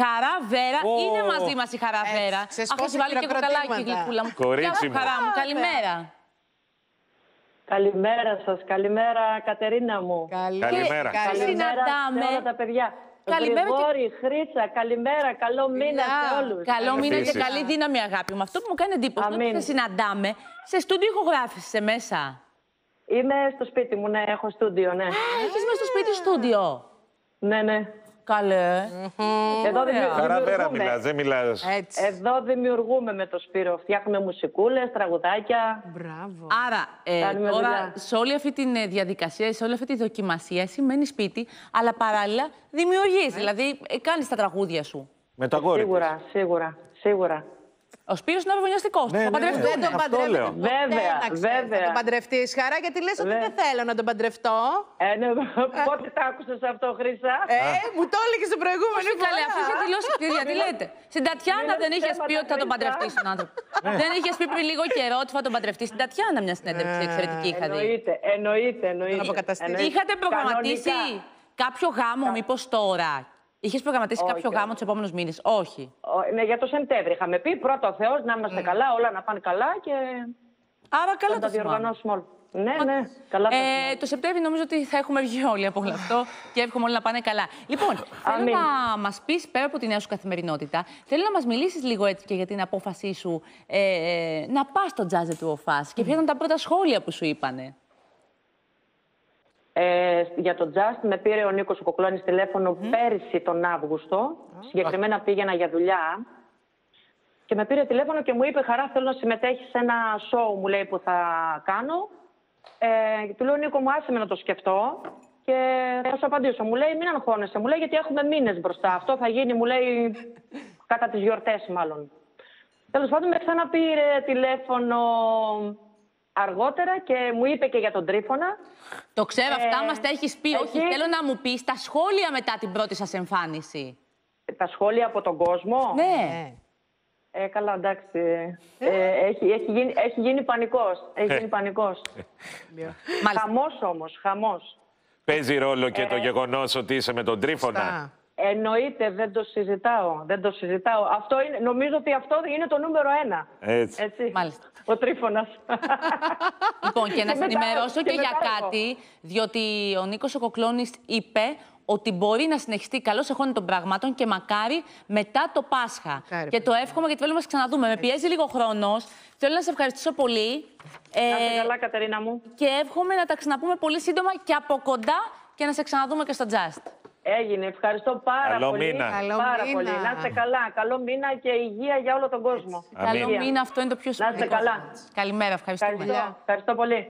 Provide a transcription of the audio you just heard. Χαρά Βέρρα, είναι μαζί μας η Χαρά Βέρρα. Αχ, έχει βάλει και κοκαλάκι η γλυκούλα μου. Κορίτσι μου. Χαρά μου, καλημέρα. Καλημέρα σας, καλημέρα Κατερίνα μου. Καλημέρα. Συναντάμε. Όλα τα παιδιά. Καλημέρα Γκούμπορη, και... Χρύτσα, καλημέρα, καλό μήνα σε όλους. Καλό μήνα και καλή δύναμη αγάπη μου. Αυτό που μου κάνει εντύπωση είναι ότι θα συναντάμε σε στούντιο ηχογράφησης μέσα. Είμαι στο σπίτι μου, ναι, έχω στούντιο, ναι. Έχεις μέσα στο σπίτι στούντιο. Ναι, ναι. Καλέ. Εδώ Χαρά Βέρρα μιλάς, δεν μιλάς. Έτσι. Εδώ δημιουργούμε με το Σπύρο. Φτιάχνουμε μουσικούλες, τραγουδάκια. Μπράβο. Άρα, τώρα, σε όλη αυτή τη διαδικασία, σε όλη αυτή τη δοκιμασία, σημαίνει σπίτι, αλλά παράλληλα δημιουργείς. Δηλαδή, κάνεις τα τραγούδια σου. Με τα αγόρι. Σίγουρα, σίγουρα, σίγουρα. Ο Σπύρος είναι αυρογνωστικός. Ναι, ναι, ναι. Δεν τον παντρεύω. Βέβαια, βέβαια. Θα τον παντρευτείς, Χαρά, γιατί λες ότι δεν θέλω να τον παντρευτώ. Ναι, πότε τα άκουσες αυτό, Χρύσα. Μου το έλεγες το προηγούμενο. Μου καλέ, αφού είχε δηλώσει, γιατί λέτε. Στην Τατιάννα δεν είχες πει ότι θα τον παντρευτείς τον άνθρωπο. Δεν είχες πει πριν λίγο καιρό ότι θα τον παντρευτείς. Στην Τατιάννα μια συνέντευξη εξαιρετική είχα δει. Εννοείται, εννοείται. Είχατε προγραμματίσει κάποιο γάμο, μήπως τώρα. Είχες προγραμματίσει κάποιο γάμο τους επόμενους μήνες, όχι. Ναι, για το Σεπτέμβρη είχαμε πει. Πρώτα ο Θεός, να είμαστε καλά, όλα να πάνε καλά και. Άρα, καλά θα τα διοργανώσουμε όλα. Ναι, ναι, καλά. Το Σεπτέμβρη νομίζω ότι θα έχουμε βγει όλοι από όλο αυτό και εύχομαι όλοι να πάνε καλά. Λοιπόν, θέλω να μας πεις πέρα από τη νέα σου καθημερινότητα, θέλω να μας μιλήσεις λίγο έτσι και για την απόφασή σου να πας στο τζάζε του ΟΦΑΣ και ποια ήταν τα πρώτα σχόλια που σου είπανε. Για τον τζαζ με πήρε ο Νίκος Κοκλώνης τηλέφωνο πέρυσι τον Αύγουστο. Συγκεκριμένα πήγαινα για δουλειά και με πήρε τηλέφωνο και μου είπε: Χαρά, θέλω να συμμετέχεις σε ένα show, μου λέει, που θα κάνω. Του λέω: Νίκο, μου άσε με να το σκεφτώ και θα σου απαντήσω. Μου λέει: Μην αγχώνεσαι, μου λέει, γιατί έχουμε μήνες μπροστά. Αυτό θα γίνει, μου λέει, κατά τις γιορτές, μάλλον. Τέλος πάντων, με ξαναπήρε τηλέφωνο αργότερα και μου είπε και για τον Τρίφωνα. Το ξέρω, αυτά μας τα έχεις πει. Όχι, θέλω να μου πεις τα σχόλια μετά την πρώτη σας εμφάνιση. Τα σχόλια από τον κόσμο. Ναι. Καλά, εντάξει. Έχει γίνει πανικός. Έχει γίνει πανικός. Χαμός όμως, χαμός. Παίζει ρόλο και το γεγονός ότι είσαι με τον Τρίφωνα. Εννοείται, δεν το συζητάω. Δεν το συζητάω. Αυτό είναι, νομίζω ότι αυτό είναι το νούμερο 1. Έτσι. Μάλιστα. Ο Τρίφωνας. Λοιπόν, και να σε ενημερώσω και για κάτι, διότι ο Νίκος ο Κοκλώνης είπε ότι μπορεί να συνεχιστεί καλώς εχών των πραγμάτων και μακάρι μετά το Πάσχα. Μακάρι, και το εύχομαι γιατί θέλουμε να μας ξαναδούμε. Με πιέζει λίγο χρόνος. Θέλω να σε ευχαριστήσω πολύ. Να καλά, Κατερίνα μου. Και εύχομαι να τα ξαναπούμε πολύ σύντομα και από κοντά και να σε ξαναδούμε και στο Just. Έγινε, ευχαριστώ πάρα πολύ. Να είστε καλά. Καλό μήνα και υγεία για όλο τον κόσμο. Καλό μήνα, αυτό είναι το πιο σημαντικό. Να είστε καλά. Καλημέρα, ευχαριστώ πολύ.